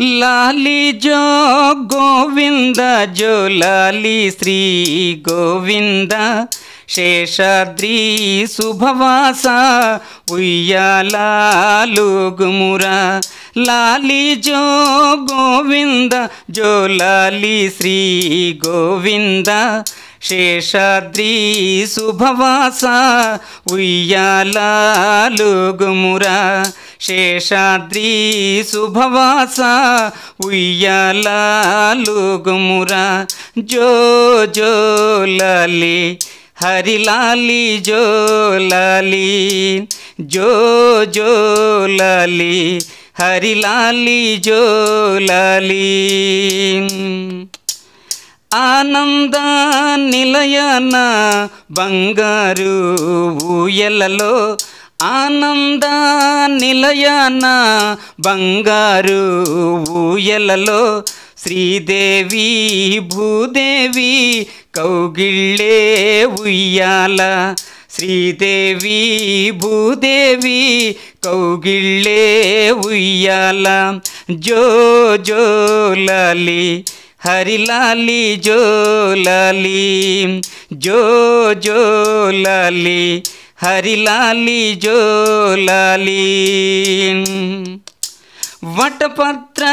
लाली जो गोविंद जो लाली श्री गोविंद शेषाद्री शुभवासा उय्यालूगुमुरा लाली जो गोविंद जो लाली श्री गोविंद शेषाद्री शुभवासा उय्यालूगुमुरा शेषाद्री शुभवासा उय्यालूगुमुरा जो लाली हरि लाली जो लाली जो लाली हरि लाली जो लाली आनंद निलयन बंगारू ऊयलो आनंद निलयन बंगारू ऊयलो श्रीदेवी भूदेवी कौगिल्ले उय्याल श्रीदेवी भूदेवी कौगिल्ले उय्याल जो लाली हरि लाली जो लाली जो लाली हरि लाली जो लाली वटपत्र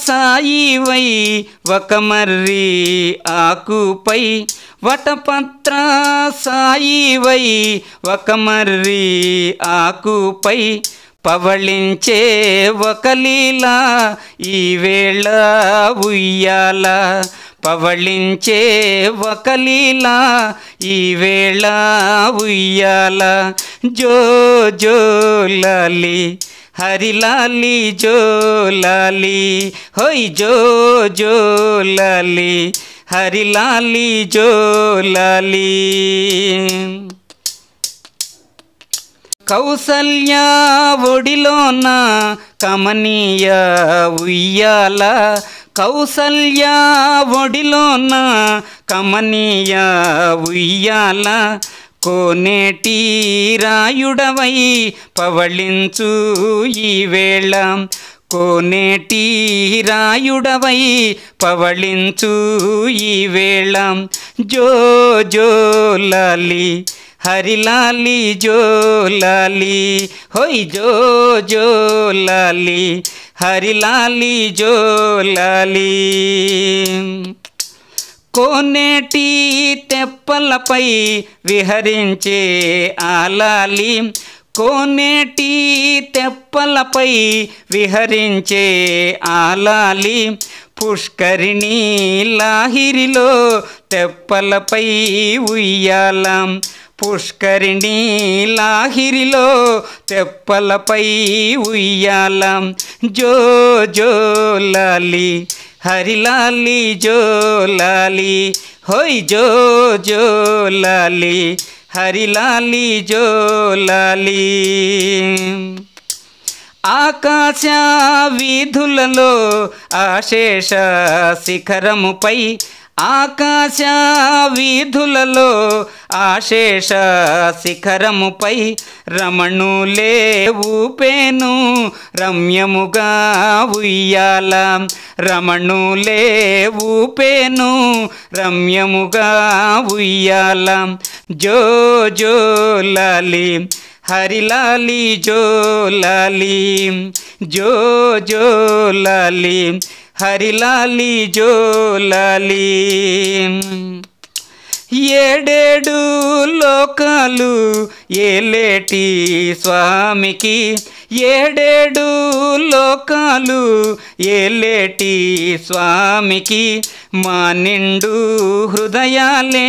साई वै वकमर्री आकुपै वटपत्र साई वै वकमर्री आकुपै पवलिंचे वकलीला इवेला उय्याला पवलिंचे वकलीला इवेला उय्याला जो लाली हरि लाली जो लाली होई जो लाली हरि लाली जो लाली कौसल्या ఒడిలోన कमनीय ఉయ్యాల कौसल्या ఒడిలోన कमनीय ఉయ్యాల కోనేటి రాయుడవై పవళించు ఈవేళ కోనేటి రాయుడవై పవళించు ఈవేళ जो లాలి हरि लाली जो लाली होई जो लाली हरि लाली जो लाली कोनेटी तेप्पलपै विहरिंचे आलाली कोनेटी तेप्पलपै विहरिंचे आलाली पुष्करिणी लाहिरिलो तेप्पलपै उय्याला पुष्करिणी लाहिरिलो तेप्पलपै उय्याल जो लाली हरि लाली जो लाली होई जो लाली हरि लाली जो लाली आकाश वीधुललो आशेष शिखरमुपै आकाश वीधुललो आशेष शिखरमुपै रमणुले ऊपेनु रम्यमुगा उय्याल रमणुले ऊपेनु रम्यमुगा उय्याल जो लाली हरि लाली जो लाली जो लाली हरि लाली जो लाली ఏడేడు లోకాలు ఏలేటి స్వామికి ఏడేడు లోకాలు ఏలేటి స్వామికి మా నిండు హృదయాలే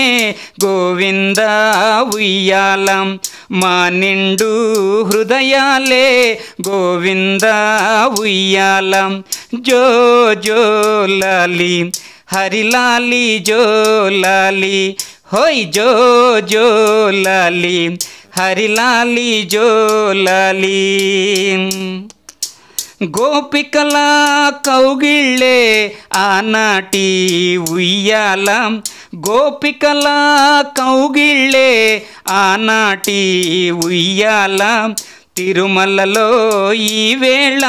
గోవింద ఉయ్యాల మా నిండు హృదయాలే గోవింద ఉయ్యాల जो లాలి हरि लाली जो लाली होई जो लाली हरि लाली जो लाली गोपिकला कौगिल्ले आनाटी उय्याल गोपिकला कौगिल्ले आनाटी उय्याल తిరుమలలో ఈవేళ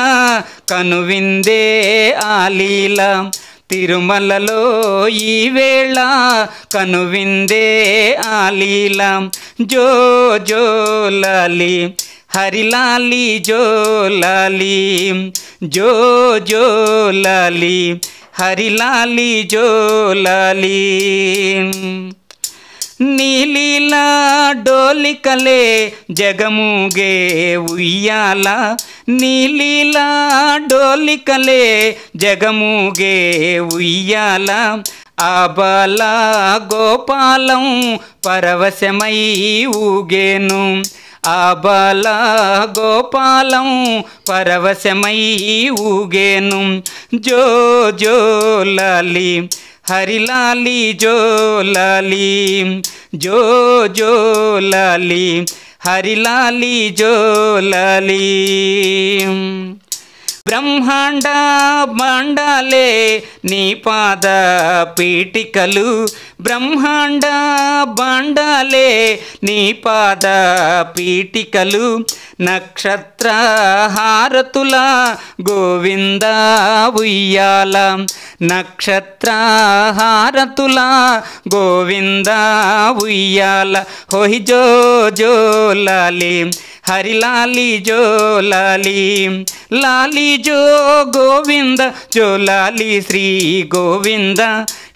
కనువిందే ఆలీల తిరుమలలో ఈవేళ కనువిందే ఆలీల జో జో లాలి హరిలాలి జో లాలి జో జో లాలి హరిలాలి జో లాలి नीलीला डोलिकले जगमुगे उय्याला नीलीला डोलिकले जगमुगे उय्याला आबाला गोपालं परवशमई ऊगेनु आबाला गोपालं परवशमई ऊगेनु जो जो लाली हरिलाली जो लाली जो लाली हरिलाली जो लाली ब्रह्मांड बांडाले नी पाद पीटिकलु ब्रह्मांड बांडाले नी पाद पीटिकलु नक्षत्र हारतुला गोविंदा उय्याला नक्षत्र हारतुला गोविंदा उय्याला होहि जो जो लाली हरिलाली जो लाली जो गोविंद जो लाली श्री गोविंद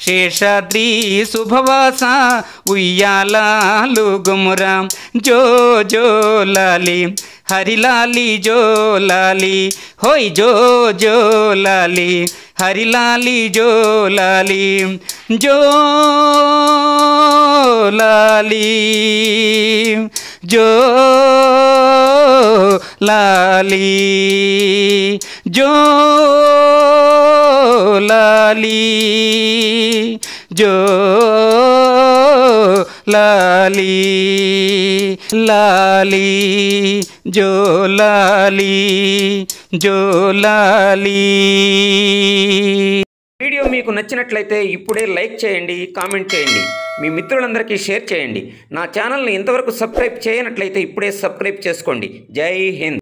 शेषाद्री शुभवासा उय्याला लुगुमुरा जो लाली हरिलाली जो लाली होय जो लाली हरिलाली जो लाली जो लाली जो लाली लाली जो लाली जो लाली वीडियो मीकु नच्चिनट्लयिते इप्पुडे लाइक चेयंडी कामेंट चेयंडी మీ మిత్రులందరికీ షేర్ చేయండి నా ఛానల్ని ఇంతవరకు సబ్స్క్రైబ్ చేయనట్లయితే ఇప్పుడే సబ్స్క్రైబ్ చేసుకోండి జై హింద్।